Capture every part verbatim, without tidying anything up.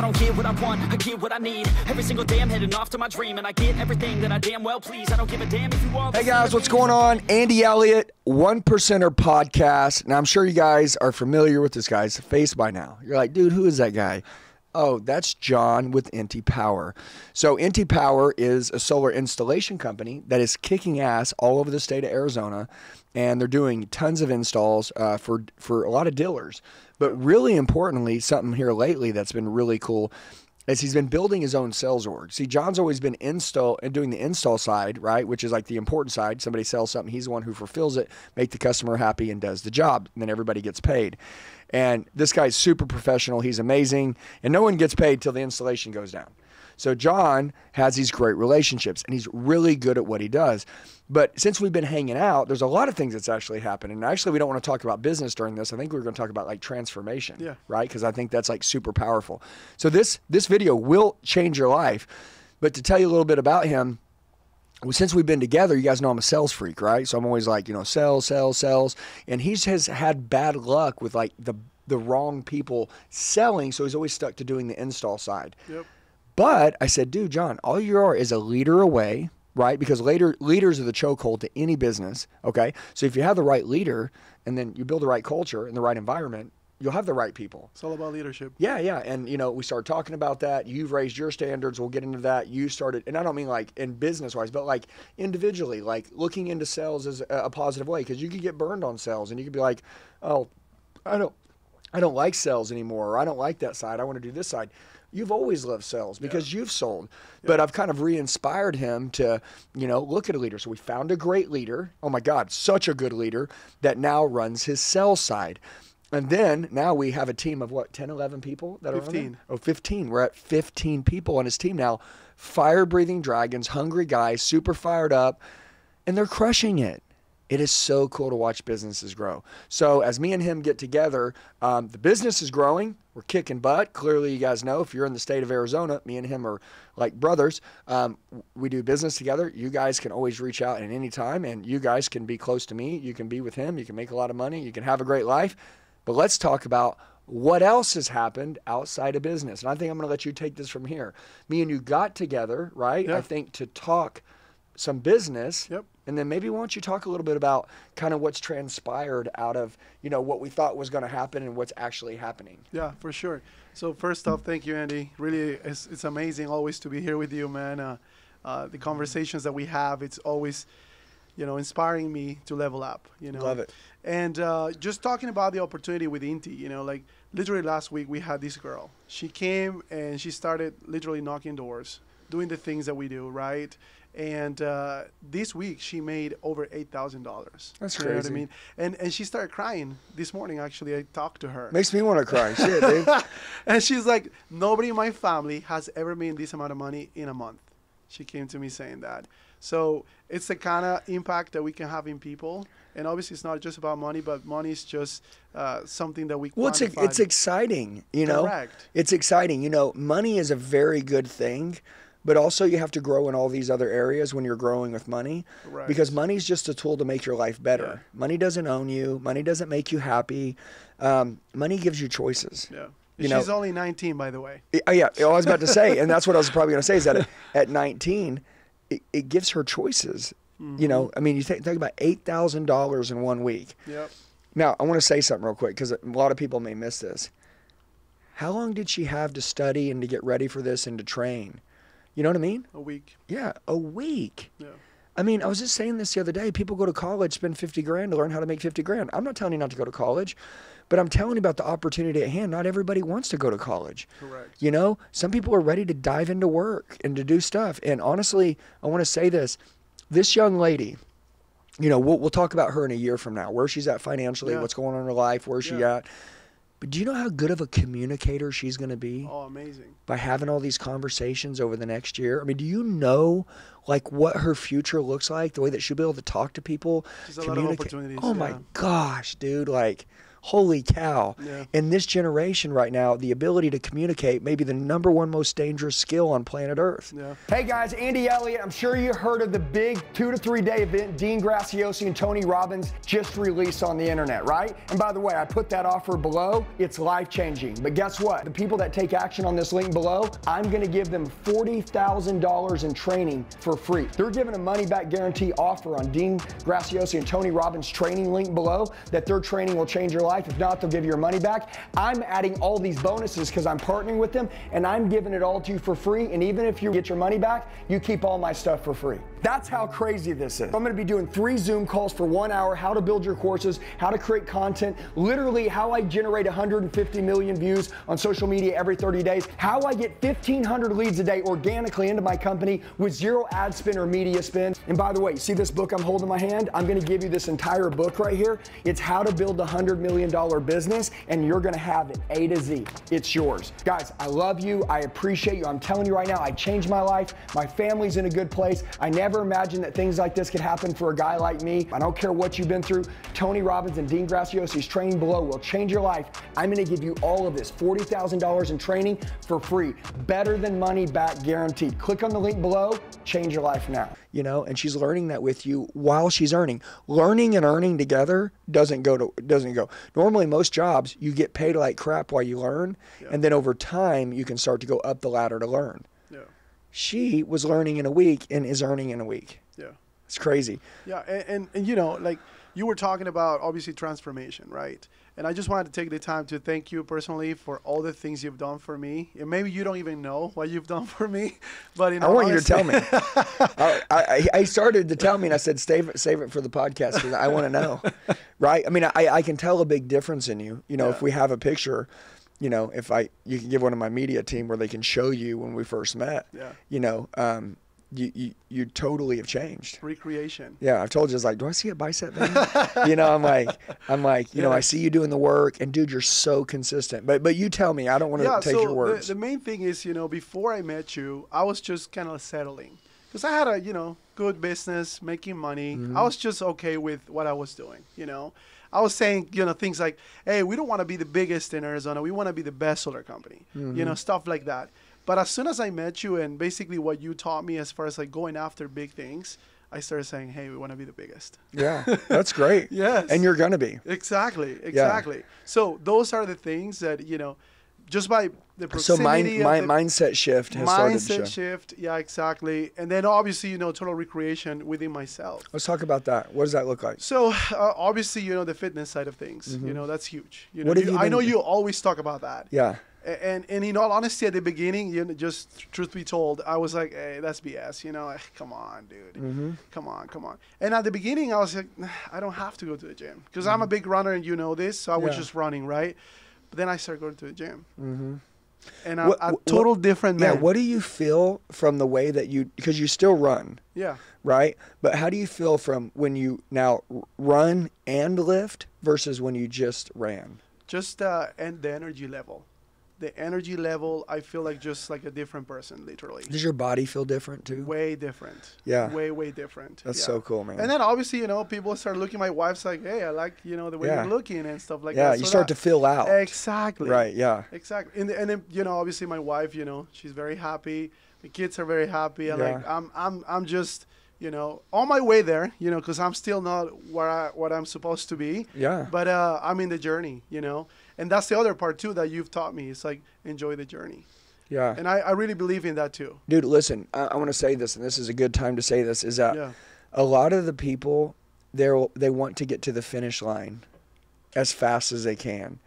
I don't get what I want, I get what I need. Every single day I'm heading off to my dream, and I get everything that I damn well please. I don't give a damn if you all... Hey guys, what's going on? Andy Elliott, One Percenter Podcast. Now I'm sure you guys are familiar with this guy's face by now. You're like, dude, who is that guy? Oh, that's John with Inti Power. So Inti Power is a solar installation company that is kicking ass all over the state of Arizona, and they're doing tons of installs uh, for, for a lot of dealers. But really importantly, something here lately that's been really cool is he's been building his own sales org. See, John's always been install and doing the install side, right, which is like the important side. Somebody sells something, he's the one who fulfills it, make the customer happy, and does the job, and then everybody gets paid. And this guy's super professional. He's amazing. And no one gets paid till the installation goes down. So John has these great relationships, and he's really good at what he does. But since we've been hanging out, there's a lot of things that's actually happened. And actually, we don't want to talk about business during this. I think we're going to talk about like transformation, yeah. right? Because I think that's like super powerful. So this, this video will change your life. But to tell you a little bit about him, well, since we've been together, you guys know I'm a sales freak, right? So I'm always like, you know, sales, sales, sales. And he has had bad luck with like the, the wrong people selling. So he's always stuck to doing the install side. Yep. But I said, dude, John, all you are is a leader away, right? Because later, leaders are the chokehold to any business, okay? So if you have the right leader and then you build the right culture and the right environment, you'll have the right people. It's all about leadership. Yeah, yeah. And, you know, we started talking about that. You've raised your standards. We'll get into that. You started, and I don't mean like in business-wise, but like individually, like looking into sales as a positive way, because you could get burned on sales and you could be like, oh, I don't, I don't like sales anymore, or I don't like that side. I want to do this side. You've always loved sales because yeah. you've sold. Yeah. But I've kind of re-inspired him to, you know, look at a leader. So we found a great leader. Oh, my God, such a good leader that now runs his sales side. And then now we have a team of what, ten, eleven people that are fifteen. Oh, fifteen. We're at fifteen people on his team now. Fire-breathing dragons, hungry guys, super fired up, and they're crushing it. It is so cool to watch businesses grow. So as me and him get together, um, the business is growing. We're kicking butt. Clearly, you guys know if you're in the state of Arizona, me and him are like brothers. Um, we do business together. You guys can always reach out at any time, and you guys can be close to me. You can be with him. You can make a lot of money. You can have a great life. But let's talk about what else has happened outside of business. And I think I'm going to let you take this from here. Me and you got together, right? Yeah. I think to talk some business. Yep. And then maybe why don't you talk a little bit about kind of what's transpired out of, you know, what we thought was going to happen and what's actually happening. Yeah, for sure. So first off, thank you, Andy. Really, it's, it's amazing always to be here with you, man. Uh, uh, the conversations that we have, it's always, you know, inspiring me to level up, you know. Love it. And uh, just talking about the opportunity with Inti, you know, like literally last week we had this girl. She came and she started literally knocking doors, doing the things that we do, right? And uh, this week she made over eight thousand dollars. That's crazy. You know what I mean? And, and she started crying this morning, actually. I talked to her. Makes me want to cry. Shit, dude. And she's like, nobody in my family has ever made this amount of money in a month. She came to me saying that. So it's the kind of impact that we can have in people. And obviously it's not just about money, but money is just uh, something that we... Well, it's, it's exciting, you know? Correct. It's exciting. You know, money is a very good thing, but also you have to grow in all these other areas when you're growing with money, right? Because money is just a tool to make your life better. Yeah. Money doesn't own you. Money doesn't make you happy. Um, money gives you choices. Yeah. You She's know, only nineteen, by the way. It, oh, yeah. I was about to say, and that's what I was probably going to say, is that at, at nineteen, it, it gives her choices. Mm-hmm. You know, I mean, you think, think about eight thousand dollars in one week. Yep. Now, I want to say something real quick because a lot of people may miss this. How long did she have to study and to get ready for this and to train? You know what I mean? A week. Yeah, a week. Yeah. I mean, I was just saying this the other day. People go to college, spend fifty grand to learn how to make fifty grand. I'm not telling you not to go to college, but I'm telling you about the opportunity at hand. Not everybody wants to go to college. Correct. You know, some people are ready to dive into work and to do stuff. And honestly, I want to say this. This young lady, you know, we'll, we'll talk about her in a year from now, where she's at financially, yeah. what's going on in her life, where yeah. she at. But do you know how good of a communicator she's going to be? Oh, amazing. By having all these conversations over the next year. I mean, do you know, like, what her future looks like, the way that she'll be able to talk to people? She's a lot of opportunities. Oh, yeah. My gosh, dude. Like, holy cow. Yeah. In this generation right now, the ability to communicate may be the number one most dangerous skill on planet Earth. Yeah. Hey guys, Andy Elliott. I'm sure you heard of the big two to three day event Dean Graziosi and Tony Robbins just released on the internet, right? And by the way, I put that offer below. It's life-changing. But guess what? The people that take action on this link below, I'm gonna give them forty thousand dollars in training for free. They're giving a money-back guarantee offer on Dean Graziosi and Tony Robbins training link below that their training will change your life. If not, they'll give you your money back. I'm adding all these bonuses because I'm partnering with them and I'm giving it all to you for free. And even if you get your money back, you keep all my stuff for free. That's how crazy this is. I'm gonna be doing three Zoom calls for one hour, how to build your courses, how to create content, literally how I generate one hundred fifty million views on social media every thirty days, how I get fifteen hundred leads a day organically into my company with zero ad spend or media spend. And by the way, see this book I'm holding in my hand? I'm gonna give you this entire book right here. It's how to build a one hundred million dollar business, and you're gonna have it A to Z. It's yours. Guys, I love you. I appreciate you. I'm telling you right now, I changed my life. My family's in a good place. I never imagined that things like this could happen for a guy like me. I don't care what you've been through. Tony Robbins and Dean Graziosi's training below will change your life. I'm gonna give you all of this, forty thousand dollars in training for free. Better than money back guaranteed. Click on the link below, change your life now. You know, and she's learning that with you while she's earning. Learning and earning together doesn't go to, doesn't go. Normally most jobs, you get paid like crap while you learn. Yeah. And then over time, you can start to go up the ladder to learn. Yeah. She was learning in a week and is earning in a week. Yeah. It's crazy. Yeah. And, and, and you know, like you were talking about obviously transformation, right? And I just wanted to take the time to thank you personally for all the things you've done for me. And maybe you don't even know what you've done for me, but in I want honestly, you to tell me. I, I, I started to tell me, and I said, save it, save it for the podcast because I want to know, right? I mean, I, I can tell a big difference in you. You know, yeah. If we have a picture, you know, if I you can give one of my media team where they can show you when we first met. Yeah. You know. Um, You, you you totally have changed. Recreation. Yeah, I've told you, it's like, do I see a bicep then? you know, I'm like, I'm like, you yeah. know, I see you doing the work, and dude, you're so consistent. But but you tell me, I don't want to yeah, take so your words. The, the main thing is, you know, before I met you, I was just kind of settling because I had a, you know, good business, making money. Mm-hmm. I was just okay with what I was doing, you know. I was saying, you know, things like, hey, we don't want to be the biggest in Arizona. We want to be the best solar company, mm-hmm. you know, stuff like that. But as soon as I met you and basically what you taught me as far as like going after big things, I started saying, hey, we want to be the biggest. Yeah, that's great. Yes. And you're going to be. Exactly, exactly. Yeah. So those are the things that, you know, just by the proximity. So my, my mindset shift has mindset started to Mindset shift, yeah, exactly. And then obviously, you know, total recreation within myself. Let's talk about that. What does that look like? So uh, obviously, you know, the fitness side of things, mm-hmm. you know, that's huge. You know, what have you, you been, I know you always talk about that. Yeah. And, and in all honesty, at the beginning, you know, just truth be told, I was like, hey, that's B S. You know, like, come on, dude. Mm-hmm. Come on, come on. And at the beginning, I was like, I don't have to go to the gym because mm-hmm. I'm a big runner and you know this. So I yeah. was just running, right? But then I started going to the gym. Mm-hmm. And I'm a total what, different man. Yeah, what do you feel from the way that you, because you still run. Yeah. Right? But how do you feel from when you now run and lift versus when you just ran? Just uh, and the energy level. The energy level, I feel like just like a different person, literally. Does your body feel different too? Way different. Yeah. Way, way different. That's yeah. so cool, man. And then obviously, you know, people start looking. My wife's like, hey, I like, you know, the way yeah. you're looking and stuff like yeah, that. Yeah, you so start that, to fill out. Exactly. Right, yeah. Exactly. And, and then, you know, obviously my wife, you know, she's very happy. The kids are very happy. I'm yeah. like, I'm, I'm, I'm just... you know, on my way there, you know, because I'm still not where I, what I'm supposed to be. Yeah. But uh, I'm in the journey, you know. And that's the other part, too, that you've taught me. It's like, enjoy the journey. Yeah. And I, I really believe in that, too. Dude, listen, I, I want to say this, and this is a good time to say this, is that yeah. a lot of the people, they're, they want to get to the finish line as fast as they can.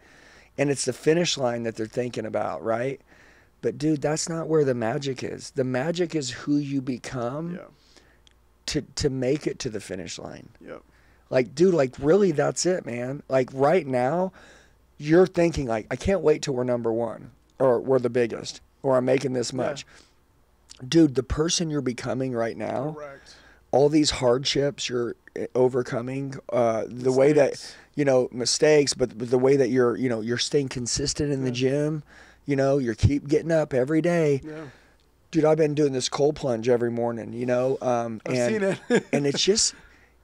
And it's the finish line that they're thinking about, right? But, dude, that's not where the magic is. The magic is who you become. Yeah. to to make it to the finish line. Yep. Like, dude, like really that's it, man. Like right now you're thinking like, I can't wait till we're number one or we're the biggest or I'm making this much. Yeah. Dude, the person you're becoming right now, correct. All these hardships you're overcoming, uh, the mistakes. Way that, you know, mistakes, but, but the way that you're, you know, you're staying consistent in yeah. the gym, you know, you're keep getting up every day. Yeah. Dude, I've been doing this cold plunge every morning, you know, um, I've and, seen it. and it's just,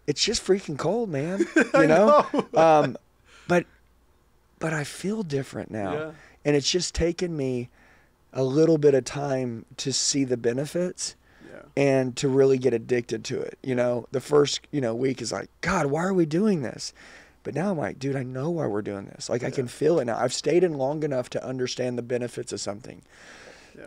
it's just freaking cold, man, you know, know. um, but but I feel different now. Yeah. And it's just taken me a little bit of time to see the benefits yeah. and to really get addicted to it. You know, the first, you know, week is like, God, why are we doing this? But now I'm like, dude, I know why we're doing this. Like, yeah. I can feel it now. I've stayed in long enough to understand the benefits of something. Yeah.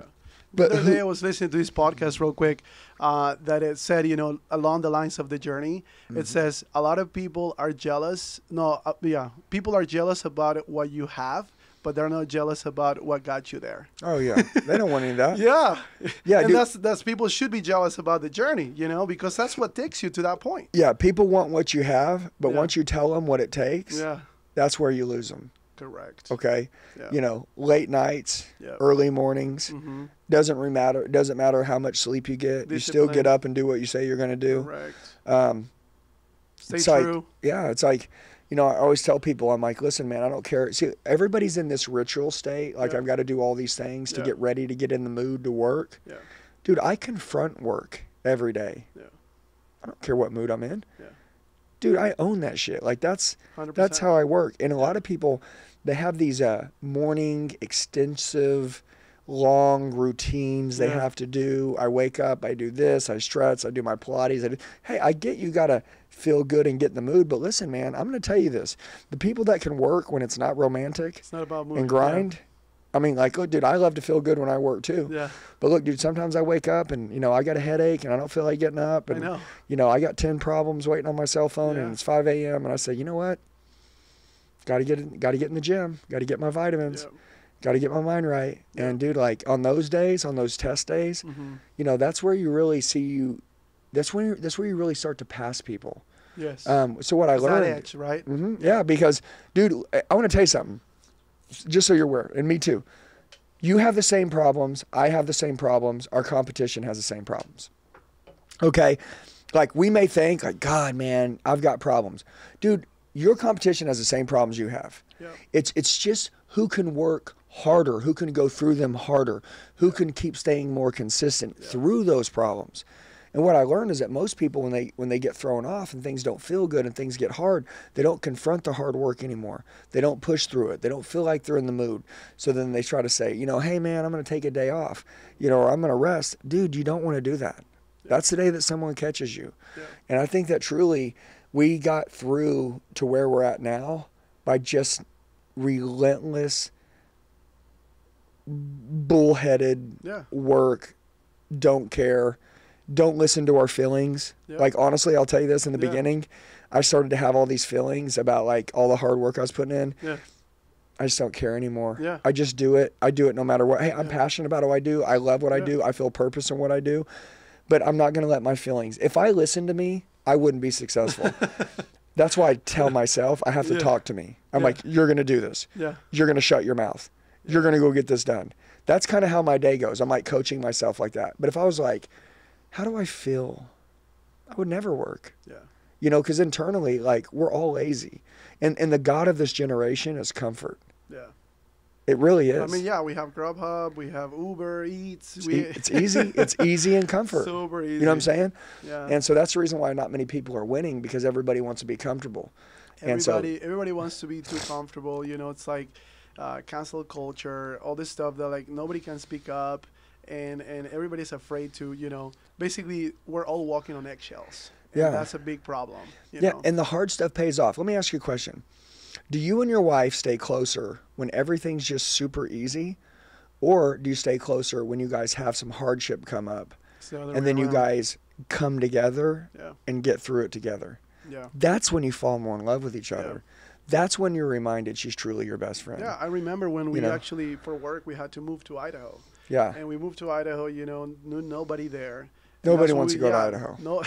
But the other day I was listening to this podcast real quick uh, that it said, you know, along the lines of the journey, mm-hmm. it says a lot of people are jealous. No, uh, yeah. People are jealous about what you have, but they're not jealous about what got you there. Oh, yeah. They don't want any of that. yeah. Yeah. And dude. that's, that's people should be jealous about the journey, you know, because that's what takes you to that point. Yeah. People want what you have, but yeah. once you tell them what it takes, yeah. that's where you lose them. Correct. Okay. Yeah. You know, late nights, yeah. early mornings, mm-hmm. doesn't really matter. It doesn't matter how much sleep you get. Discipline. You still get up and do what you say you're going to do. Correct. Um, Stay it's true. Like, yeah. It's like, you know, I always tell people, I'm like, listen, man, I don't care. See, everybody's in this ritual state. Like, yeah. I've got to do all these things yeah. to get ready, to get in the mood to work. Yeah. Dude, I confront work every day. Yeah. I don't care what mood I'm in. Yeah. Dude, I own that shit. Like, that's one hundred percent. That's how I work. And a lot of people, they have these uh, morning, extensive, long routines they yeah. have to do. I wake up, I do this, I stretch, I do my Pilates. I do... Hey, I get you got to feel good and get in the mood, but listen, man, I'm going to tell you this. The people that can work when it's not romantic it's not about moving, and grind, yeah. I mean, like, look, dude, I love to feel good when I work too. Yeah. But look, dude, sometimes I wake up and, you know, I got a headache and I don't feel like getting up. And, I know. you know, I got ten problems waiting on my cell phone yeah. and it's five a m And I say, you know what? Got to get got to get in the gym. Got to get my vitamins. Yeah. Got to get my mind right. Yeah. And, dude, like, on those days, on those test days, mm-hmm. you know, that's where you really see you. That's when that's where you really start to pass people. Yes. Um. So what I learned. That edge, right? Mm-hmm, yeah. yeah, because, dude, I, I want to tell you something, just so you're aware, and me too. You have the same problems. I have the same problems. Our competition has the same problems. Okay? Like, we may think, like, God, man, I've got problems. Dude, your competition has the same problems you have. Yep. It's, it's just who can work harder, who can go through them harder, who can keep staying more consistent yep. through those problems. And what I learned is that most people, when they when they get thrown off and things don't feel good and things get hard, they don't confront the hard work anymore. They don't push through it. They don't feel like they're in the mood. So then they try to say, you know, hey, man, I'm going to take a day off, you know, or I'm going to rest. Dude, you don't want to do that. Yeah. That's the day that someone catches you. Yeah. And I think that truly we got through to where we're at now by just relentless, bullheaded yeah. work, don't care. Don't listen to our feelings. Yep. Like, honestly, I'll tell you this, in the yeah. beginning, I started to have all these feelings about, like, all the hard work I was putting in. Yeah. I just don't care anymore. Yeah. I just do it. I do it no matter what. Hey, I'm yeah. passionate about what I do. I love what yeah. I do. I feel purpose in what I do. But I'm not going to let my feelings. If I listened to me, I wouldn't be successful. That's why I tell myself I have to yeah. talk to me. I'm yeah. like, you're going to do this. Yeah. You're going to shut your mouth. Yeah. You're going to go get this done. That's kind of how my day goes. I'm, like, coaching myself like that. But if I was like, how do I feel? I would never work. Yeah. You know, because internally, like, we're all lazy. And and the god of this generation is comfort. Yeah. It really is. I mean, yeah, we have Grubhub, we have Uber Eats. It's, we... e it's easy. It's easy and comfort. Super easy. You know what I'm saying? Yeah. And so that's the reason why not many people are winning, because everybody wants to be comfortable. Everybody, and so, everybody wants to be too comfortable. You know, it's like uh, cancel culture, all this stuff that, like, nobody can speak up. And, and everybody's afraid to, you know, basically we're all walking on eggshells. And yeah. that's a big problem. You yeah. know? And the hard stuff pays off. Let me ask you a question. Do you and your wife stay closer when everything's just super easy? Or do you stay closer when you guys have some hardship come up the and then around. you guys come together yeah. and get through it together? Yeah. That's when you fall more in love with each other. Yeah. That's when you're reminded she's truly your best friend. Yeah. I remember when we you know? actually, for work, we had to move to Idaho. Yeah. And we moved to Idaho, you know, no, nobody there. Nobody wants we, to go yeah, to Idaho. No,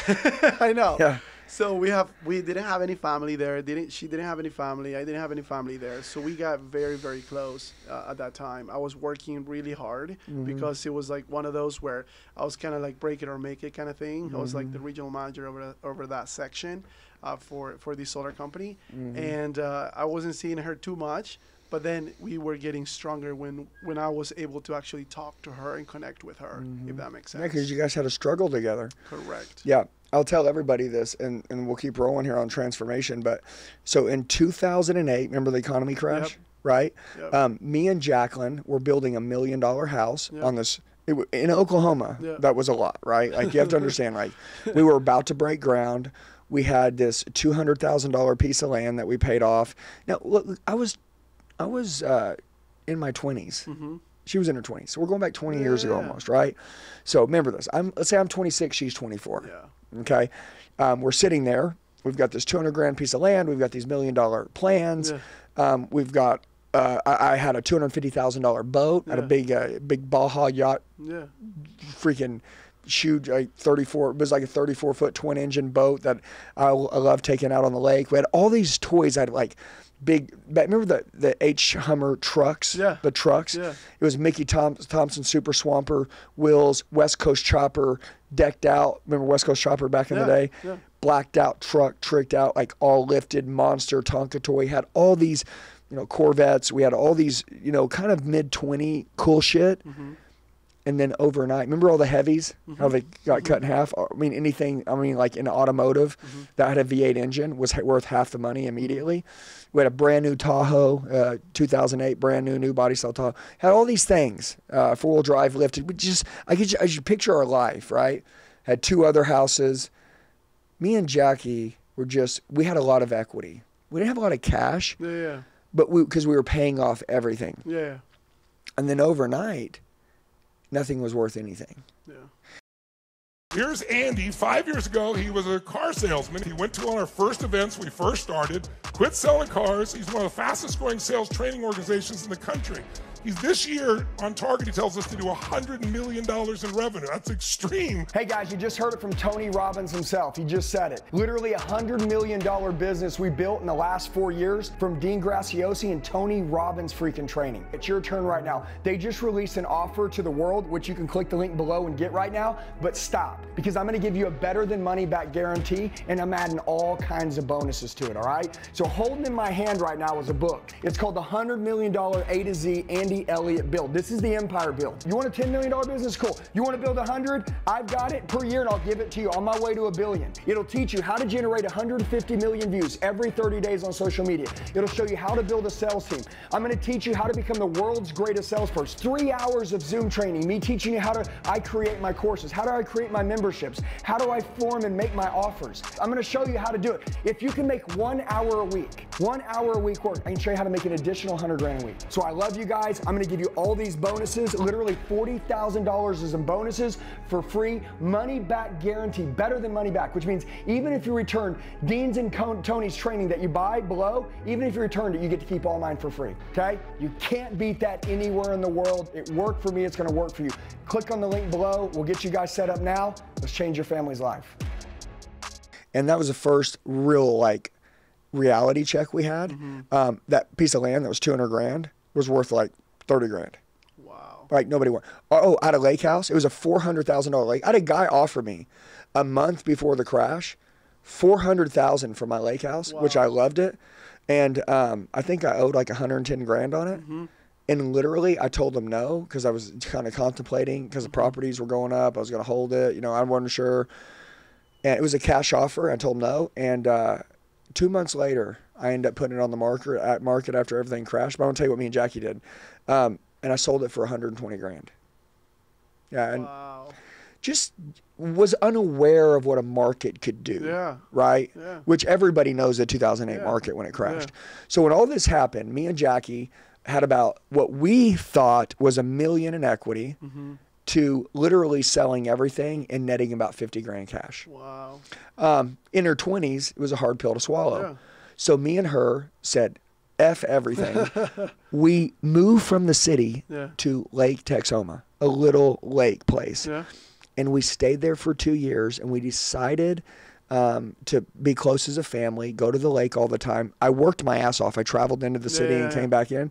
I know. Yeah. So we have, we didn't have any family there. Didn't, she didn't have any family. I didn't have any family there. So we got very, very close uh, at that time. I was working really hard mm-hmm. because it was like one of those where I was kind of like break it or make it kind of thing. Mm-hmm. I was like the regional manager over, over that section uh, for, for the solar company. Mm-hmm. And uh, I wasn't seeing her too much. But then we were getting stronger when, when I was able to actually talk to her and connect with her, mm-hmm. if that makes sense. Yeah, because you guys had a struggle together. Correct. Yeah. I'll tell everybody this, and, and we'll keep rolling here on transformation. But so in two thousand eight, remember the economy crash? Yep. right? Yep. Um, me and Jacqueline were building a million dollar house yep. on this it, in Oklahoma. Yep. That was a lot, right? Like you have to understand, right? We were about to break ground. We had this two hundred thousand dollar piece of land that we paid off. Now, look, I was, I was uh, in my twenties. Mm-hmm. She was in her twenties, so we're going back twenty yeah. years ago almost, right? So remember this. I'm let's say I'm twenty-six, she's twenty-four. Yeah. Okay, um, we're sitting there. We've got this two hundred grand piece of land. We've got these million dollar plans. Yeah. Um, we've got. Uh, I, I had a two hundred fifty thousand dollar boat. Yeah. Had a big, uh, big Baja yacht. Yeah. Freaking. Huge, like thirty-four. It was like a thirty-four foot twin engine boat that I, I love taking out on the lake. We had all these toys. I had like big. Remember the the H Hummer trucks? Yeah. The trucks. Yeah. It was Mickey Tom, Thompson Super Swamper, Wills, West Coast Chopper, decked out. Remember West Coast Chopper back in yeah. the day? Yeah. Blacked out truck, tricked out, like all lifted. Monster Tonka toy. Had all these, you know, Corvettes. We had all these, you know, kind of mid twenty cool shit. Mm-hmm. And then overnight, remember all the heavies, mm-hmm. how they got mm-hmm. cut in half? I mean, anything, I mean, like in automotive mm-hmm. that had a V eight engine was worth half the money immediately. We had a brand new Tahoe, uh, two thousand eight, brand new, new body style Tahoe. Had all these things, uh, four wheel drive lifted. We just, I could, I should picture our life, right? Had two other houses. Me and Jackie were just, we had a lot of equity. We didn't have a lot of cash, yeah, yeah. but we, because we were paying off everything. Yeah. And then overnight, nothing was worth anything. Yeah. Here's Andy. Five years ago, he was a car salesman. He went to all our first events. We first started, quit selling cars. He's one of the fastest growing sales training organizations in the country. He's this year on target, he tells us, to do one hundred million dollars in revenue. That's extreme. Hey guys, you just heard it from Tony Robbins himself. He just said it. Literally a one hundred million dollars business we built in the last four years from Dean Graziosi and Tony Robbins freaking training. It's your turn right now. They just released an offer to the world, which you can click the link below and get right now, but stop, because I'm gonna give you a better than money back guarantee, and I'm adding all kinds of bonuses to it, all right? So holding in my hand right now is a book. It's called the one hundred million dollars A to Z Andy Elliott build. This is the empire build. You want a ten million dollar business? Cool. You want to build one hundred? I've got it per year and I'll give it to you on my way to a billion. It'll teach you how to generate one hundred fifty million views every thirty days on social media. It'll show you how to build a sales team. I'm going to teach you how to become the world's greatest salesperson. Three hours of Zoom training, me teaching you how to I create my courses, how do I create my memberships, how do I form and make my offers. I'm going to show you how to do it. If you can make one hour a week, one hour a week work, I can show you how to make an additional one hundred grand a week. So I love you guys. I'm gonna give you all these bonuses, literally forty thousand dollars is in bonuses for free, money back guarantee, better than money back, which means even if you return Dean's and Tony's training that you buy below, even if you returned it, you get to keep all mine for free, okay? You can't beat that anywhere in the world. It worked for me, it's gonna work for you. Click on the link below, we'll get you guys set up now. Let's change your family's life. And that was the first real like reality check we had. Mm-hmm. um, that piece of land that was two hundred grand was worth like thirty grand. Wow. Like nobody won. Oh, at a lake house, it was a four hundred thousand dollar lake. I had a guy offer me a month before the crash, four hundred thousand for my lake house, wow. which I loved it. And um, I think I owed like one hundred ten grand on it. Mm-hmm. And literally I told him no, because I was kind of contemplating, because the properties were going up. I was going to hold it. You know, I wasn't sure. And it was a cash offer. I told him no. And uh, two months later, I ended up putting it on the market at market after everything crashed. But I want to tell you what me and Jackie did. Um, and I sold it for one hundred twenty grand. Yeah. And wow. just was unaware of what a market could do. Yeah. Right. Yeah. Which everybody knows the two thousand eight yeah. market when it crashed. Yeah. So when all this happened, me and Jackie had about what we thought was a million in equity mm-hmm. to literally selling everything and netting about fifty grand cash. Wow. Um, in her twenties, it was a hard pill to swallow. Yeah. So me and her said, F everything. We moved from the city yeah. to Lake Texoma, a little lake place. Yeah. And we stayed there for two years and we decided um, to be close as a family, go to the lake all the time. I worked my ass off. I traveled into the city yeah, and yeah. came back in.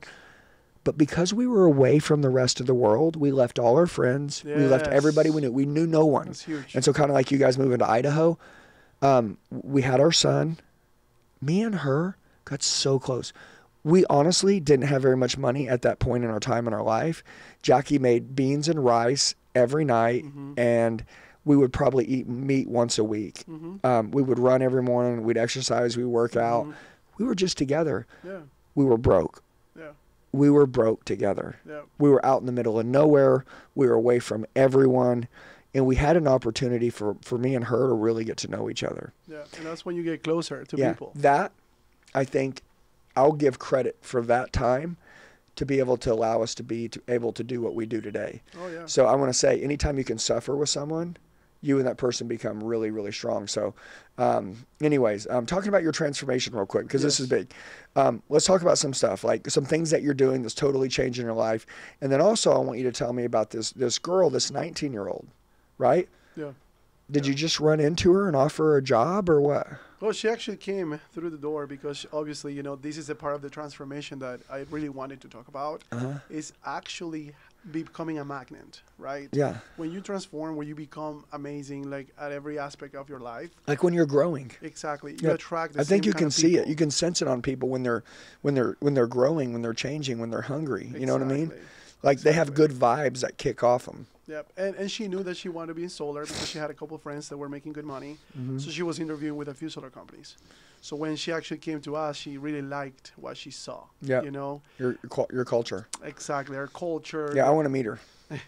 But because we were away from the rest of the world, we left all our friends. Yes. We left everybody we knew. We knew no one. That's huge. And so kind of like you guys moving to Idaho, um, we had our son. Me and her got so close. We honestly didn't have very much money at that point in our time in our life. Jackie made beans and rice every night, mm-hmm. and we would probably eat meat once a week. Mm-hmm. um, we would run every morning. We'd exercise. We'd work out. Mm-hmm. We were just together. Yeah. We were broke. Yeah. we were broke together. Yep. We were out in the middle of nowhere. We were away from everyone. And we had an opportunity for, for me and her to really get to know each other. Yeah, and that's when you get closer to yeah, people. That, I think, I'll give credit for that time to be able to allow us to be to able to do what we do today. Oh, yeah. So I want to say, anytime you can suffer with someone, you and that person become really, really strong. So um, anyways, I'm um, talking about your transformation real quick, because yes. this is big. Um, let's talk about some stuff, like some things that you're doing that's totally changing your life. And then also I want you to tell me about this, this girl, this nineteen-year-old, right? Yeah. Did yeah. you just run into her and offer her a job or what? Well, she actually came through the door because obviously, you know, this is a part of the transformation that I really wanted to talk about uh-huh. is actually becoming a magnet, right? Yeah. When you transform, when you become amazing, like at every aspect of your life. Like when you're growing. Exactly. You yep. attract the I think you can see it. You can sense it on people when they're when they're when they're growing, when they're changing, when they're hungry. Exactly. You know what I mean? Like exactly. they have good vibes that kick off them. Yep. And, and she knew that she wanted to be in solar because she had a couple of friends that were making good money. Mm-hmm. So she was interviewing with a few solar companies. So when she actually came to us, she really liked what she saw. Yeah. You know? Your, your culture. Exactly. Our culture. Yeah, I want to meet her.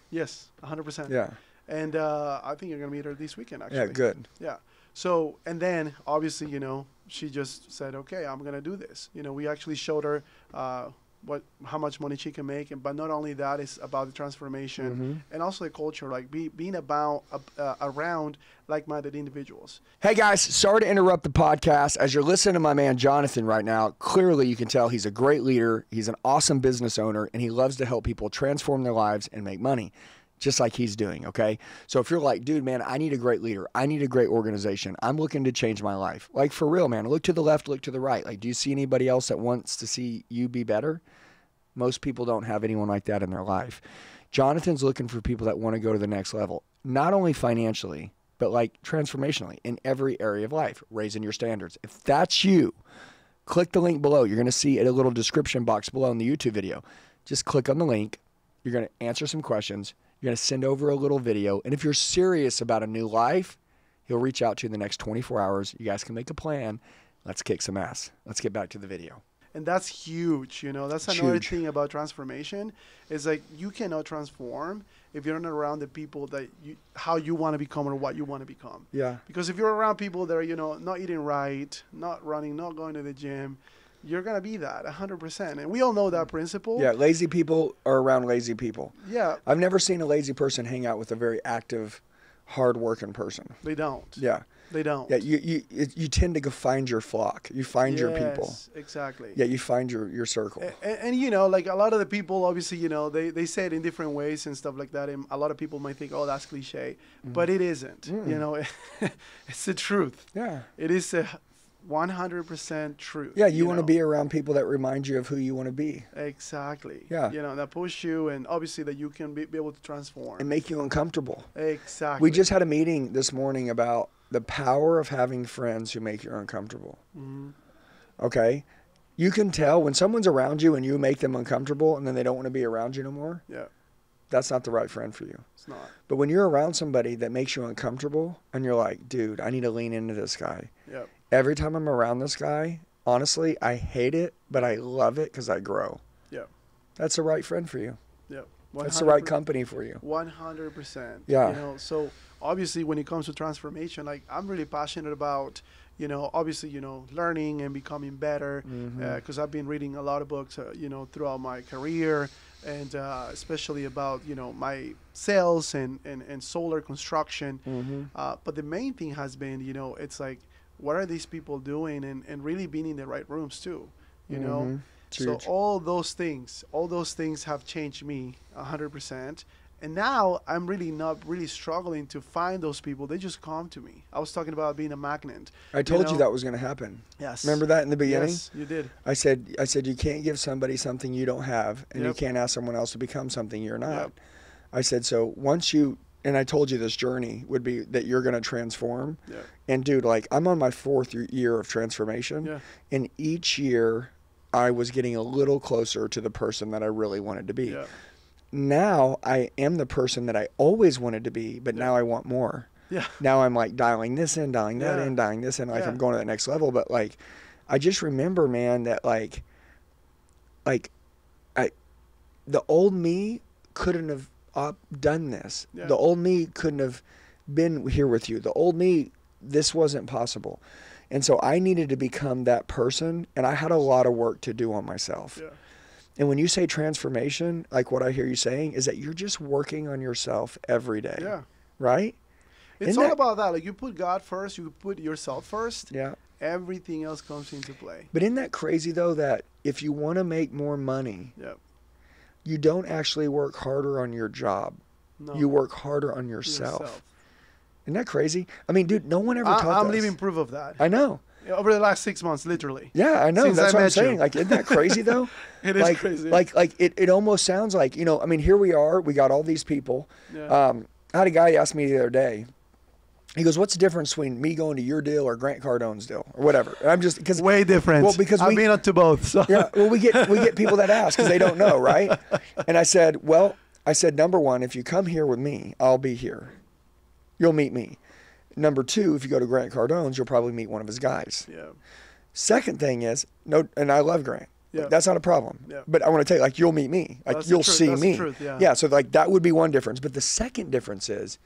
Yes, one hundred percent. Yeah. And uh, I think you're going to meet her this weekend, actually. Yeah, good. Yeah. So, and then, obviously, you know, she just said, okay, I'm going to do this. You know, we actually showed her... Uh, What, how much money she can make, and but not only that, it's about the transformation mm-hmm. and also the culture, like be, being about uh, around like-minded individuals. Hey guys, sorry to interrupt the podcast. As you're listening to my man Jonathan right now, clearly you can tell he's a great leader, he's an awesome business owner, and he loves to help people transform their lives and make money, just like he's doing, okay? So if you're like, dude, man, I need a great leader. I need a great organization. I'm looking to change my life. Like, for real, man, look to the left, look to the right. Like, do you see anybody else that wants to see you be better? Most people don't have anyone like that in their life. Jonathan's looking for people that want to go to the next level, not only financially, but like transformationally in every area of life, raising your standards. If that's you, click the link below. You're going to see a little description box below in the YouTube video. Just click on the link. You're going to answer some questions. You're going to send over a little video. And if you're serious about a new life, he'll reach out to you in the next twenty-four hours. You guys can make a plan. Let's kick some ass. Let's get back to the video. And that's huge. You know, that's another huge. Thing about transformation is like you cannot transform if you're not around the people that you, how you want to become or what you want to become. Yeah. Because if you're around people that are, you know, not eating right, not running, not going to the gym, you're going to be that one hundred percent. And we all know that principle. Yeah, lazy people are around lazy people. Yeah. I've never seen a lazy person hang out with a very active, hard-working person. They don't. Yeah. They don't. Yeah, you, you, you tend to go find your flock. You find yes, your people. Exactly. Yeah, you find your, your circle. And, and, you know, like a lot of the people, obviously, you know, they, they say it in different ways and stuff like that. And a lot of people might think, oh, that's cliche. Mm. But it isn't. Mm. You know, it's the truth. Yeah. It is a... one hundred percent truth. Yeah, you, you want know? to be around people that remind you of who you want to be. Exactly. Yeah. You know, that push you, and obviously that you can be, be able to transform. And make you uncomfortable. Exactly. We just had a meeting this morning about the power of having friends who make you uncomfortable. Mm-hmm. Okay? You can tell when someone's around you and you make them uncomfortable and then they don't want to be around you no more. Yeah. That's not the right friend for you. It's not. But when you're around somebody that makes you uncomfortable and you're like, dude, I need to lean into this guy. Yeah. Every time I'm around this guy, honestly, I hate it, but I love it because I grow. Yeah. That's the right friend for you. Yeah. That's the right company for you. one hundred percent. Yeah. You know, so obviously when it comes to transformation, like I'm really passionate about, you know, obviously, you know, learning and becoming better because mm-hmm. uh, I've been reading a lot of books, uh, you know, throughout my career. And uh, especially about, you know, my sales and, and, and solar construction. Mm-hmm. Uh, but the main thing has been, you know, it's like, what are these people doing, and, and really being in the right rooms too, you mm-hmm. know? Huge. So all those things, all those things have changed me one hundred percent. And now I'm really not really struggling to find those people. They just come to me. I was talking about being a magnet. I told you, know? you that was going to happen. Yes. Remember that in the beginning? Yes, you did. I said, I said you can't give somebody something you don't have, and yep. you can't ask someone else to become something you're not. Yep. I said, so once you... And I told you this journey would be that you're going to transform. Yeah. And dude, like I'm on my fourth year of transformation. Yeah. And each year I was getting a little closer to the person that I really wanted to be. Yeah. Now I am the person that I always wanted to be, but yeah. now I want more. Yeah. Now I'm like dialing this in, dialing that yeah. in, dialing this in. Like yeah. I'm going to that next level. But like, I just remember, man, that like, like I, the old me couldn't have done this. Yeah. The old me couldn't have been here with you. The old me, this wasn't possible. And so I needed to become that person, and I had a lot of work to do on myself. Yeah. And when you say transformation, like what I hear you saying is that you're just working on yourself every day. Yeah. Right? It's Isn't all that, about that. Like, you put God first, you put yourself first. Yeah. Everything else comes into play. But isn't that crazy, though, that if you want to make more money, yep. you don't actually work harder on your job. No. You work harder on yourself. yourself. Isn't that crazy? I mean, dude, no one ever I, taught I'm us. living proof of that. I know. Over the last six months, literally. Yeah, I know. Since That's I what I'm saying. You. Like, isn't that crazy, though? It is like, crazy. Like, like it, it almost sounds like, you know, I mean, here we are. We got all these people. Yeah. Um, I had a guy ask me the other day. He goes, what's the difference between me going to your deal or Grant Cardone's deal or whatever? And I'm just because way different. Well, because I've we, been up to both. So. Yeah. Well, we get we get people that ask because they don't know, right? And I said, well, I said, number one, if you come here with me, I'll be here. You'll meet me. Number two, if you go to Grant Cardone's, you'll probably meet one of his guys. Yeah. Second thing is, no, and I love Grant. Yeah. Like, that's not a problem. Yeah. But I want to tell you, like, you'll meet me. Like, that's you'll see that's me. The truth, yeah. yeah. So, like, that would be one difference. But the second difference is,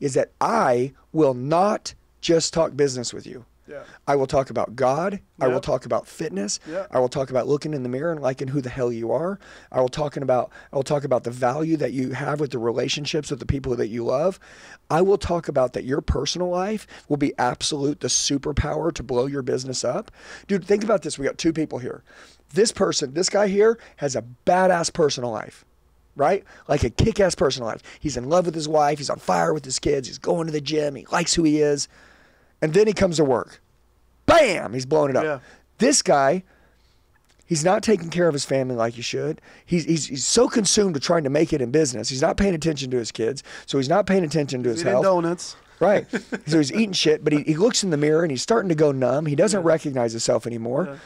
is that I will not just talk business with you. Yeah. I will talk about God. Yeah. I will talk about fitness. Yeah. I will talk about looking in the mirror and liking who the hell you are. I will talking about I will talk about the value that you have with the relationships with the people that you love. I will talk about that your personal life will be absolute the superpower to blow your business up. Dude, think about this. We got two people here. This person, this guy here has a badass personal life. Right? Like a kick-ass personal life. He's in love with his wife. He's on fire with his kids. He's going to the gym. He likes who he is. And then he comes to work. Bam! He's blowing it up. Yeah. This guy, he's not taking care of his family like he should. He's, he's, he's so consumed with trying to make it in business. He's not paying attention to his kids. So he's not paying attention to his health. He's eating donuts. Right. So he's eating shit, but he, he looks in the mirror and he's starting to go numb. He doesn't yeah. recognize himself anymore. Yeah.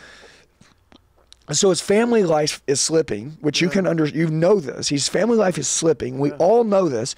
So his family life is slipping, which yeah. you can under you know this. His family life is slipping. We yeah. all know this.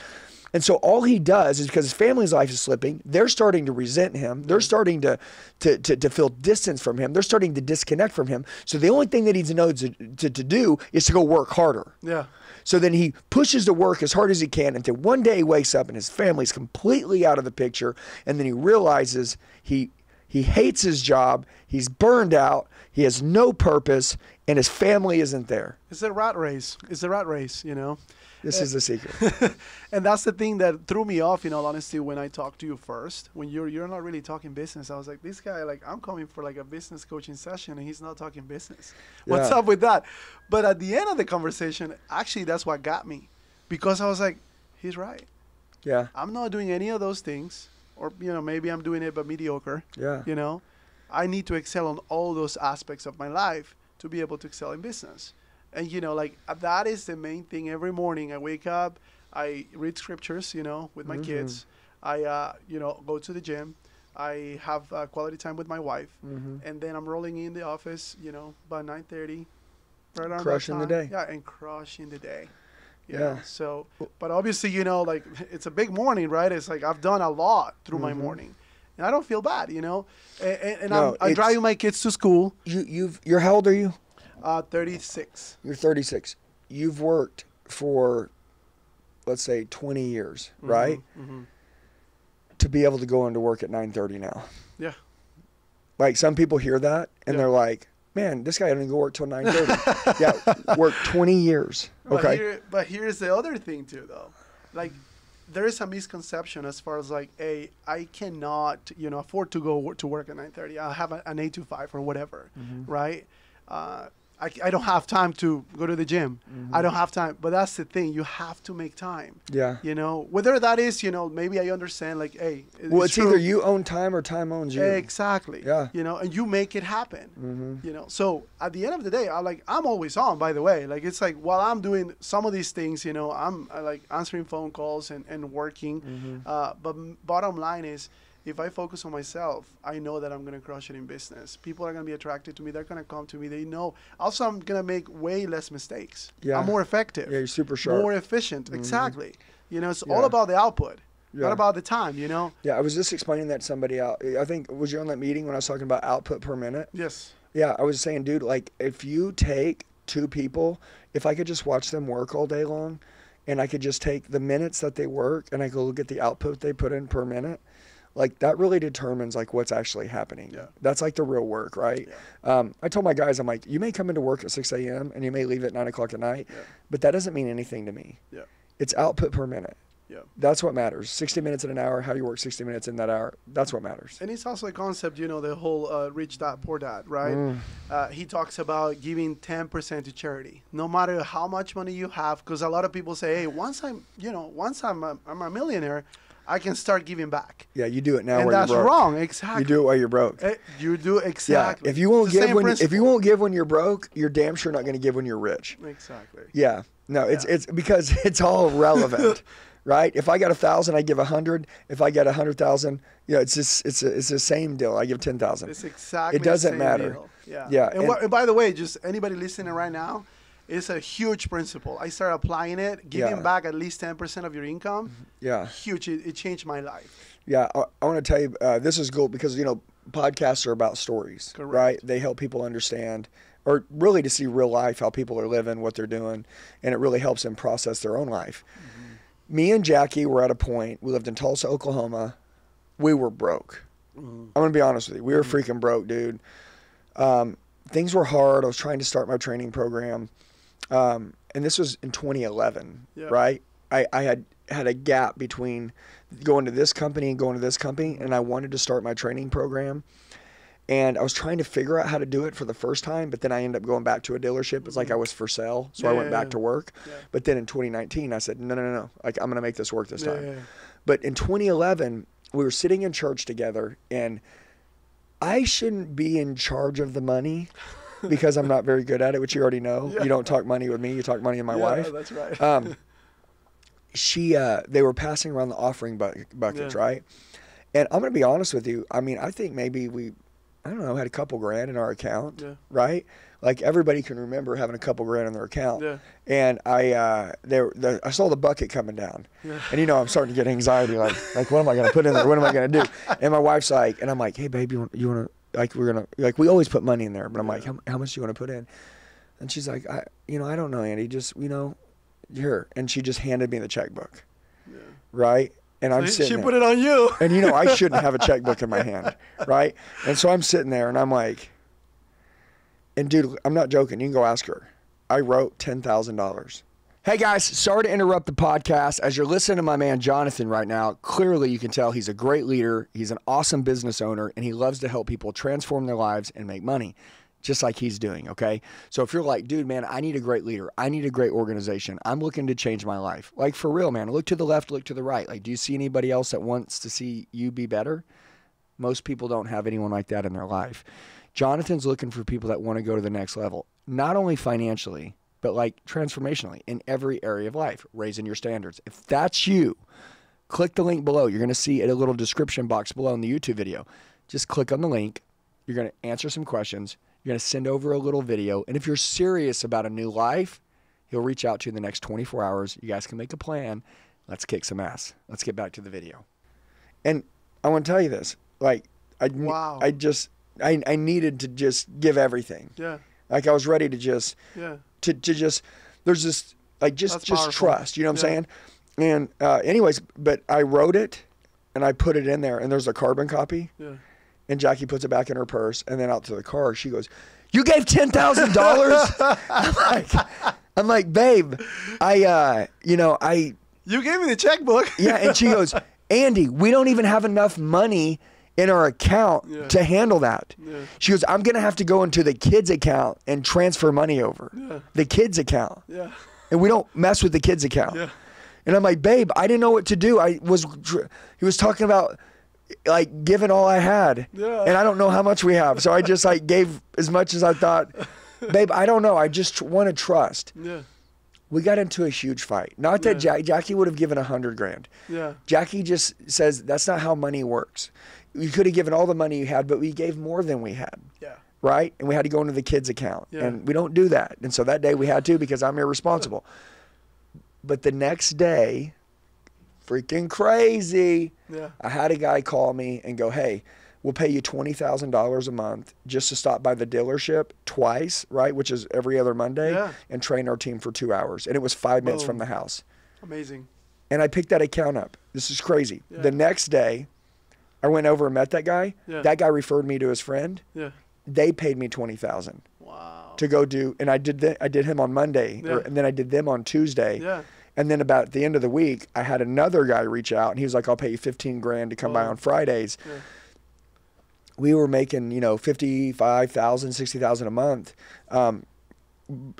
And so all he does is because his family's life is slipping, they're starting to resent him. They're starting to, to, to, to feel distance from him. They're starting to disconnect from him. So the only thing that he knows to, to, to do is to go work harder. Yeah. So then he pushes to work as hard as he can until one day he wakes up and his family's completely out of the picture. And then he realizes he He hates his job. He's burned out. He has no purpose, and his family isn't there. It's a rat race. It's a rat race, you know. This uh, is the secret. And that's the thing that threw me off, in all honesty, when I talked to you first. When you're you're not really talking business, I was like, this guy, like, I'm coming for like a business coaching session, and he's not talking business. Yeah. What's up with that? But at the end of the conversation, actually, that's what got me, because I was like, he's right. Yeah. I'm not doing any of those things. Or, you know, maybe I'm doing it, but mediocre. Yeah. You know, I need to excel on all those aspects of my life to be able to excel in business. And, you know, like, that is the main thing. Every morning I wake up, I read scriptures, you know, with my mm-hmm. kids. I, uh, you know, go to the gym. I have uh, quality time with my wife. Mm-hmm. And then I'm rolling in the office, you know, by nine thirty. Right, crushing the day. Yeah, and crushing the day. Yeah. yeah. So, but obviously, you know, like, it's a big morning, right? It's like I've done a lot through mm-hmm. my morning, and I don't feel bad, you know. And, and, and no, I'm, I'm driving my kids to school. You, you've, you're how old are you? Uh, thirty-six. You're thirty-six. You've worked for, let's say, twenty years, mm-hmm. right? Mm-hmm. To be able to go into work at nine thirty now. Yeah. Like, some people hear that and yeah. they're like, man, this guy didn't go work till nine thirty. Yeah, worked twenty years. Okay. But, here, but here's the other thing, too, though. Like, there is a misconception as far as, like, hey, I cannot, you know, afford to go to work at nine thirty. I have a, an eight to five or whatever, mm-hmm. right? Uh, I, I don't have time to go to the gym. Mm-hmm. I don't have time. But that's the thing. You have to make time. Yeah. You know, whether that is, you know, maybe I understand, like, hey. It's well, it's true. Either you own time or time owns you. Exactly. Yeah. You know, and you make it happen. Mm-hmm. You know, so at the end of the day, I like, I'm always on, by the way. Like, it's like, while I'm doing some of these things, you know, I'm I like answering phone calls and, and working. Mm-hmm. Uh, but bottom line is, if I focus on myself, I know that I'm going to crush it in business. People are going to be attracted to me. They're going to come to me. They know. Also, I'm going to make way less mistakes. Yeah. I'm more effective. Yeah, you're super sharp. More efficient. Mm-hmm. Exactly. You know, it's yeah. all about the output, yeah. not about the time, you know? Yeah, I was just explaining that to somebody out. I think, was you on that meeting when I was talking about output per minute? Yes. Yeah, I was saying, dude, like, if you take two people, if I could just watch them work all day long and I could just take the minutes that they work and I go look at the output they put in per minute, like that really determines like what's actually happening. Yeah. That's like the real work, right? Yeah. Um, I told my guys, I'm like, you may come into work at six a m and you may leave at nine o'clock at night, yeah. but that doesn't mean anything to me. Yeah. It's output per minute. Yeah. That's what matters. sixty minutes in an hour, how you work sixty minutes in that hour, that's what matters. And it's also a concept, you know, the whole uh, rich dad, poor dad, right? Mm. Uh, he talks about giving ten percent to charity, no matter how much money you have, because a lot of people say, hey, once I'm, you know, once I'm a, I'm a millionaire, I can start giving back. Yeah, you do it now. And while that's you're broke. Wrong, exactly. You do it while you're broke. It, you do exactly. Yeah, if you won't it's give when principle. If you won't give when you're broke, you're damn sure not going to give when you're rich. Exactly. Yeah, no, yeah. it's it's because it's all relevant, right? If I got a thousand, I give a hundred. If I get a hundred thousand, you know, it's just it's a, it's the same deal. I give ten thousand. It's exactly. It doesn't the same matter. Deal. Yeah. Yeah. And, and, what, and by the way, just anybody listening right now, it's a huge principle. I started applying it, giving yeah. back at least ten percent of your income. Yeah. Huge. It, it changed my life. Yeah. I, I want to tell you, uh, this is cool because, you know, podcasts are about stories, Correct. Right? They help people understand or really to see real life, how people are living, what they're doing. And it really helps them process their own life. Mm-hmm. Me and Jackie were at a point, we lived in Tulsa, Oklahoma. We were broke. Mm-hmm. I'm going to be honest with you. We were mm-hmm. freaking broke, dude. Um, things were hard. I was trying to start my training program. Um, and this was in twenty eleven, yeah. right? I, I had had a gap between going to this company and going to this company, and I wanted to start my training program. And I was trying to figure out how to do it for the first time, but then I ended up going back to a dealership. It's like I was for sale, so yeah, I went yeah, back yeah. to work. Yeah. But then in twenty nineteen, I said, no, no, no, no. Like, I'm going to make this work this yeah, time. Yeah, yeah. But in twenty eleven, we were sitting in church together, and I shouldn't be in charge of the money. Because I'm not very good at it, which you already know. Yeah. You don't talk money with me. You talk money with my yeah, wife. That's right. um, she, uh, they were passing around the offering bucket, buckets, yeah. right? And I'm going to be honest with you. I mean, I think maybe we, I don't know, had a couple grand in our account, yeah. right? Like everybody can remember having a couple grand in their account. Yeah. And I, uh, they, they, I saw the bucket coming down. Yeah. And, you know, I'm starting to get anxiety. Like, like what am I going to put in there? What am I going to do? And my wife's like, and I'm like, hey, babe, you want to, like we're gonna like we always put money in there, but I'm yeah. like, how, how much do you want to put in? And she's like, I you know I don't know, Andy, just you know, here. And she just handed me the checkbook, yeah. right? And so I'm sitting. She there. Put it on you. And you know I shouldn't have a checkbook in my hand, right? And so I'm sitting there, and I'm like, and dude, I'm not joking. You can go ask her. I wrote ten thousand dollars. Hey guys, sorry to interrupt the podcast. As you're listening to my man Jonathan right now, clearly you can tell he's a great leader, he's an awesome business owner, and he loves to help people transform their lives and make money, just like he's doing, okay? So if you're like, dude, man, I need a great leader, I need a great organization, I'm looking to change my life. Like for real, man, look to the left, look to the right. Like, do you see anybody else that wants to see you be better? Most people don't have anyone like that in their life. Jonathan's looking for people that want to go to the next level, not only financially, but like transformationally in every area of life, raising your standards. If that's you, click the link below. You're going to see it in a little description box below in the YouTube video. Just click on the link. You're going to answer some questions. You're going to send over a little video. And if you're serious about a new life, he'll reach out to you in the next twenty-four hours. You guys can make a plan. Let's kick some ass. Let's get back to the video. And I want to tell you this. Like, I, wow. I just, I, I needed to just give everything. Yeah. Like I was ready to just, yeah. To, to just, there's this, like, just, That's just powerful. Trust, you know what yeah. I'm saying? And uh, anyways, but I wrote it and I put it in there and there's a carbon copy yeah. and Jackie puts it back in her purse and then out to the car, she goes, you gave ten thousand dollars? I'm like, I'm like, babe, I, uh, you know, I. You gave me the checkbook. yeah. And she goes, Andy, we don't even have enough money in our account yeah. to handle that. Yeah. She goes, I'm gonna have to go into the kids' account and transfer money over. Yeah. The kids' account. Yeah. And we don't mess with the kids' account. Yeah. And I'm like, babe, I didn't know what to do. I was, he was talking about like giving all I had. Yeah. And I don't know how much we have. So I just like gave as much as I thought, babe, I don't know. I just wanna trust. Yeah. We got into a huge fight. Not that yeah. Jack, Jackie would have given a hundred grand. Yeah. Jackie just says, that's not how money works. You could have given all the money you had, but we gave more than we had. Yeah. Right? And we had to go into the kids' account. Yeah. And we don't do that. And so that day we had to because I'm irresponsible. But the next day, freaking crazy, yeah. I had a guy call me and go, hey, will pay you twenty thousand dollars a month just to stop by the dealership twice, right, which is every other Monday, yeah. and train our team for two hours. And it was five minutes Whoa. From the house. Amazing. And I picked that account up. This is crazy. Yeah. The next day, I went over and met that guy. Yeah. That guy referred me to his friend. Yeah. They paid me twenty thousand dollars. Wow. To go do, and I did the, I did him on Monday, yeah. or, and then I did them on Tuesday. Yeah. And then about at the end of the week, I had another guy reach out, and he was like, I'll pay you fifteen grand to come oh. by on Fridays. Yeah. We were making, you know, fifty-five thousand, sixty thousand a month, um,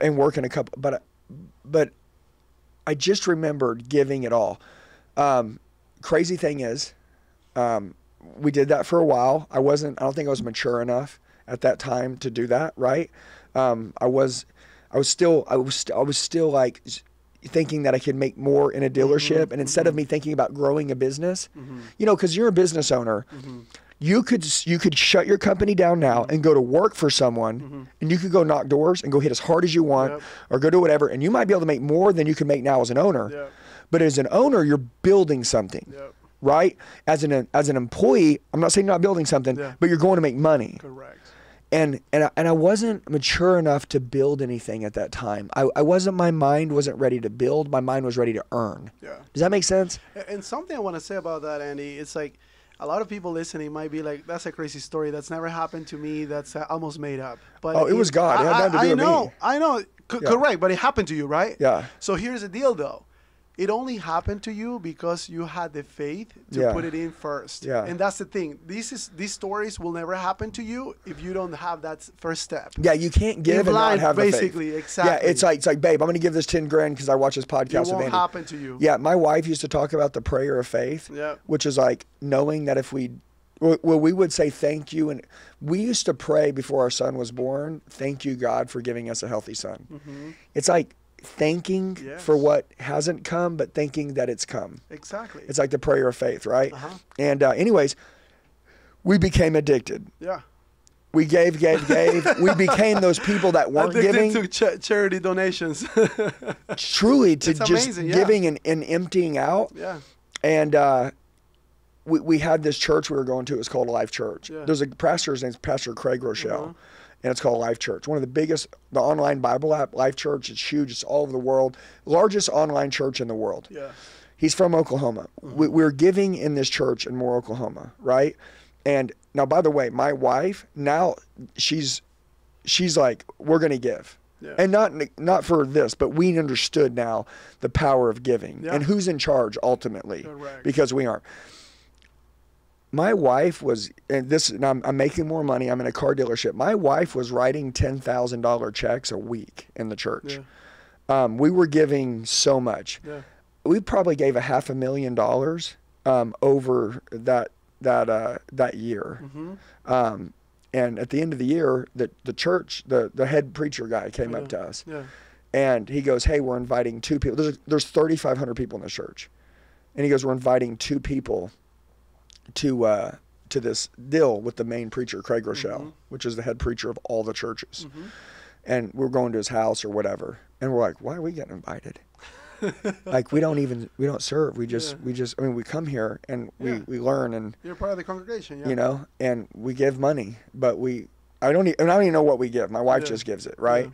and working a couple, but, but I just remembered giving it all. Um, crazy thing is, um, we did that for a while. I wasn't, I don't think I was mature enough at that time to do that. Right. Um, I was, I was still, I was, I was still like, thinking that I could make more in a dealership. Mm-hmm. And instead mm-hmm. of me thinking about growing a business, mm-hmm. you know, cause you're a business owner, mm-hmm. you could, you could shut your company down now mm-hmm. and go to work for someone mm-hmm. and you could go knock doors and go hit as hard as you want yep. or go do whatever. And you might be able to make more than you can make now as an owner, yep. but as an owner, you're building something, yep. right? As an, as an employee, I'm not saying you're not building something, yeah. but you're going to make money. Correct. And, and, I, and I wasn't mature enough to build anything at that time. I, I wasn't, my mind wasn't ready to build. My mind was ready to earn. Yeah. Does that make sense? And something I want to say about that, Andy, it's like a lot of people listening might be like, that's a crazy story. That's never happened to me. That's almost made up. But oh, it, it was God. It had nothing to do with me. I know. I know. C- yeah. Correct. But it happened to you, right? Yeah. So here's the deal, though. It only happened to you because you had the faith to yeah. put it in first. Yeah. And that's the thing. This is, these stories will never happen to you if you don't have that first step. Yeah, you can't give blind, and not have basically, the faith. Exactly. Yeah, it's like, it's like, babe, I'm going to give this ten grand because I watch this podcast with Andy. It won't happen to you. Yeah, my wife used to talk about the prayer of faith, yeah. which is like knowing that if we, well, we would say thank you. And we used to pray before our son was born, thank you, God, for giving us a healthy son. Mm-hmm. It's like, thanking yes. for what hasn't come, but thinking that it's come. Exactly. It's like the prayer of faith, right? Uh-huh. And uh, anyways, we became addicted. Yeah. We gave, gave, gave. We became those people that weren't addicted giving. to ch- charity donations. Truly to it's just amazing, yeah. giving and, and emptying out. Yeah. And uh, we, we had this church we were going to. It was called Life Church. Yeah. There's a pastor, his name's Pastor Craig Groeschel. Uh-huh. And it's called Life Church. One of the biggest, the online Bible app, Life Church. It's huge. It's all over the world. Largest online church in the world. Yeah. He's from Oklahoma. Mm-hmm. We, we're giving in this church in Moore, Oklahoma, right? And now, by the way, my wife, now she's she's like, we're going to give. Yeah. And not not for this, but we understood now the power of giving yeah. and who's in charge ultimately. Correct. Because we aren't. My wife was, and this, and I'm, I'm making more money. I'm in a car dealership. My wife was writing ten thousand dollars checks a week in the church. Yeah. Um, we were giving so much. Yeah. We probably gave a half a million dollars um, over that that uh, that year. Mm-hmm. Um, and at the end of the year, the the church, the the head preacher guy came yeah. up to us, yeah. and he goes, "Hey, we're inviting two people. There's there's thirty-five hundred people in the church," and he goes, "We're inviting two people." to uh to this deal with the main preacher, Craig Groeschel, mm-hmm. which is the head preacher of all the churches. Mm-hmm. And we're going to his house or whatever. And we're like, why are we getting invited? Like we don't even, we don't serve. We just, yeah. we just, I mean, we come here and we, yeah. we learn and you're part of the congregation, yeah. you know, and we give money, but we, I don't even, I don't even know what we give. My wife yeah. just gives it. Right.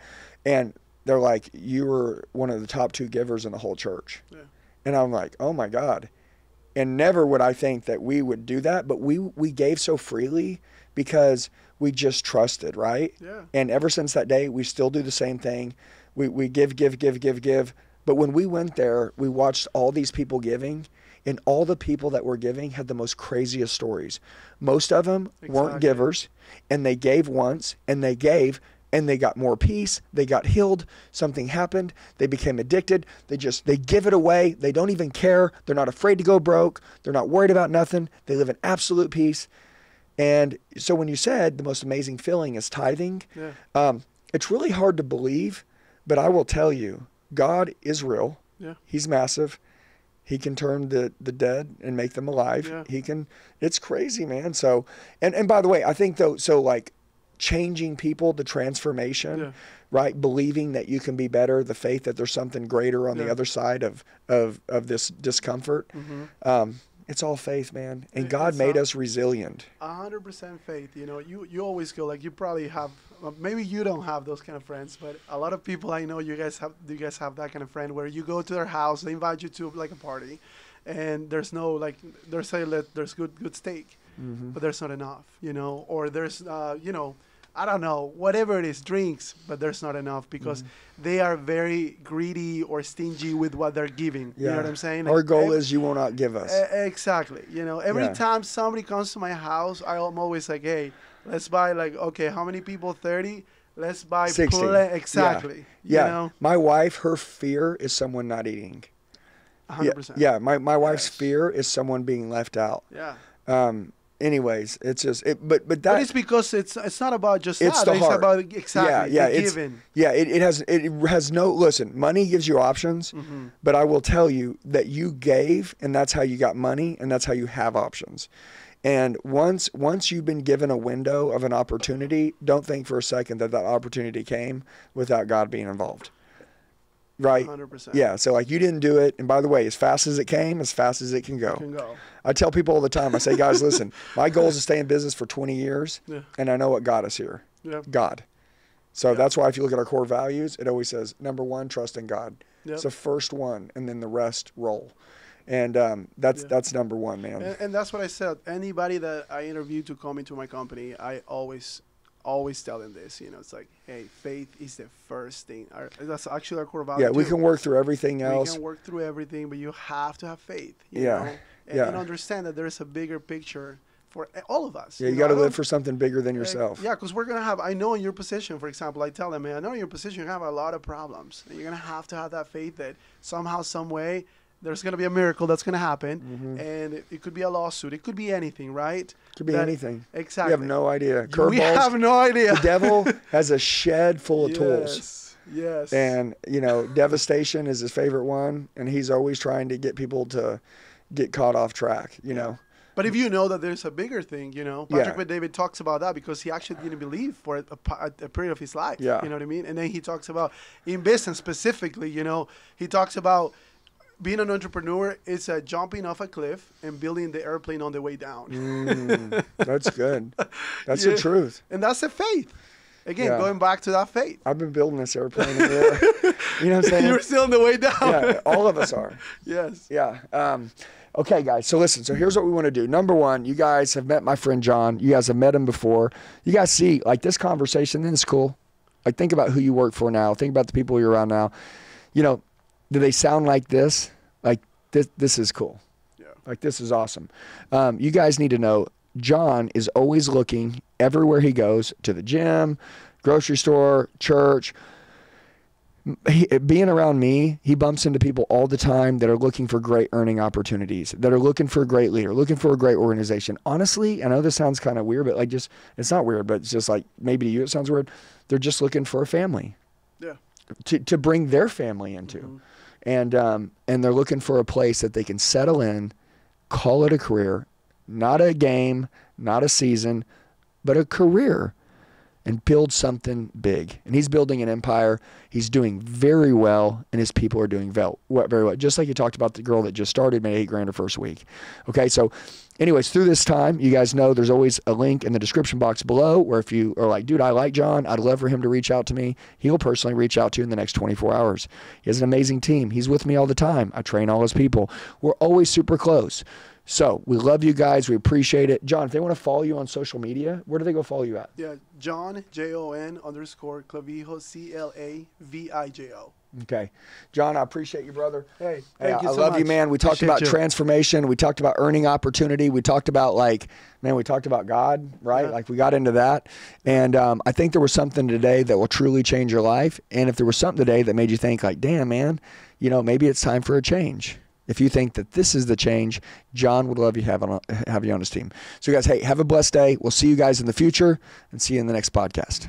Yeah. And they're like, you were one of the top two givers in the whole church. Yeah. And I'm like, oh my God. And never would I think that we would do that, but we, we gave so freely because we just trusted, right? Yeah. And ever since that day, we still do the same thing. We we give, give, give, give, give. But when we went there, we watched all these people giving, and all the people that were giving had the most craziest stories. Most of them exactly. weren't givers, and they gave once, and they gave, and they got more peace. They got healed. Something happened. They became addicted. They just, they give it away. They don't even care. They're not afraid to go broke. They're not worried about nothing. They live in absolute peace. And so when you said the most amazing feeling is tithing, yeah. um, it's really hard to believe, but I will tell you, God is real. Yeah. He's massive. He can turn the, the dead and make them alive. Yeah. He can, it's crazy, man. So, and, and by the way, I think though, so like, changing people, the transformation, yeah. right? Believing that you can be better, the faith that there's something greater on yeah. the other side of, of, of this discomfort. Mm-hmm. Um, It's all faith, man. And God it's made a, us resilient. A hundred percent faith. You know, you, you always feel like you probably have, maybe you don't have those kind of friends, but a lot of people I know, you guys have, you guys have that kind of friend where you go to their house, they invite you to like a party, and there's no, like, there's a, there's good, good steak, mm-hmm. but there's not enough, you know, or there's, uh, you know, I don't know, whatever it is, drinks, but there's not enough because mm-hmm. they are very greedy or stingy with what they're giving. Yeah. You know what I'm saying? Our goal I, is you will not give us. Exactly. You know, every yeah. time somebody comes to my house, I'm always like, hey, let's buy like, okay, how many people? thirty? Let's buy. sixty. Exactly. Yeah. yeah. You know? My wife, her fear is someone not eating. one hundred percent. Yeah. yeah. My, my wife's yes. fear is someone being left out. Yeah. Um, Anyways, it's just it, but but that. But it's because it's it's not about just it's that. The it's heart. About exactly yeah yeah it's, giving. Yeah it, it has it has no listen. Money gives you options, mm-hmm. but I will tell you that you gave, and that's how you got money, and that's how you have options. And once once you've been given a window of an opportunity, don't think for a second that that opportunity came without God being involved. Right. one hundred percent. Yeah. So like you didn't do it. And by the way, as fast as it came, as fast as it can go. It can go. I tell people all the time, I say, guys, listen, my goal is to stay in business for twenty years. Yeah. And I know what got us here. Yeah. God. So yeah. that's why if you look at our core values, it always says, number one, trust in God. Yeah. It's the first one. And then the rest roll. And um, that's yeah. that's number one, man. And, and that's what I said. Anybody that I interview to come into my company, I always always tell them this, you know, it's like, hey, faith is the first thing. Our, that's actually our core value. Yeah, we too. can work through everything else. We can work through everything, but you have to have faith, you yeah. know, and, yeah. and understand that there's a bigger picture for all of us. Yeah, you, you know? Got to live for something bigger than yourself. Yeah, because we're going to have, I know in your position, for example, I tell them, man, I know in your position, you have a lot of problems. And you're going to have to have that faith that somehow, some way, there's going to be a miracle that's going to happen, mm-hmm. and it, it could be a lawsuit. It could be anything, right? It could be that, anything. Exactly. You have no idea. Curveballs. We have no idea. The devil has a shed full of yes, tools. Yes. And, you know, devastation is his favorite one, and he's always trying to get people to get caught off track, you yeah. know. But if you know that there's a bigger thing, you know, Patrick yeah. McDavid talks about that because he actually didn't believe for a, a, a period of his life. Yeah. You know what I mean? And then he talks about, in business specifically, you know, he talks about, being an entrepreneur is uh, jumping off a cliff and building the airplane on the way down. mm, that's good. That's yeah. the truth. And that's the faith. Again, yeah. going back to that faith. I've been building this airplane. In the air. You know what I'm saying? You're still on the way down. Yeah, all of us are. Yes. Yeah. Um, okay, guys. So listen. So here's what we want to do. Number one, you guys have met my friend John. You guys have met him before. You guys see, like, this conversation, then it's cool. Like, think about who you work for now. Think about the people you're around now. You know, do they sound like this? Like, this this is cool. Yeah. Like, this is awesome. Um, you guys need to know, John is always looking everywhere he goes, to the gym, grocery store, church. He, being around me, he bumps into people all the time that are looking for great earning opportunities, that are looking for a great leader, looking for a great organization. Honestly, I know this sounds kind of weird, but like just, it's not weird, but it's just like, maybe to you it sounds weird. They're just looking for a family. Yeah. To, to bring their family into. Mm-hmm. And um, and they're looking for a place that they can settle in, call it a career, not a game, not a season, but a career, and build something big. And he's building an empire. He's doing very well, and his people are doing very well. Just like you talked about the girl that just started, made eight grand her first week. Okay, so anyways, through this time, you guys know there's always a link in the description box below where if you are like, dude, I like John. I'd love for him to reach out to me. He'll personally reach out to you in the next twenty-four hours. He has an amazing team. He's with me all the time. I train all his people. We're always super close. So we love you guys. We appreciate it. John, if they want to follow you on social media, where do they go follow you at? Yeah, John, J O N underscore Clavijo, C L A V I J O. Okay. John, I appreciate you, brother. Hey, thank hey, you I so love much. You, man. We talked appreciate about you. Transformation. We talked about earning opportunity. We talked about, like, man, we talked about God, right? Yeah. Like, we got into that. And um, I think there was something today that will truly change your life. And if there was something today that made you think, like, damn, man, you know, maybe it's time for a change. If you think that this is the change, John would love you have, on, have you on his team. So, guys, hey, have a blessed day. We'll see you guys in the future and see you in the next podcast.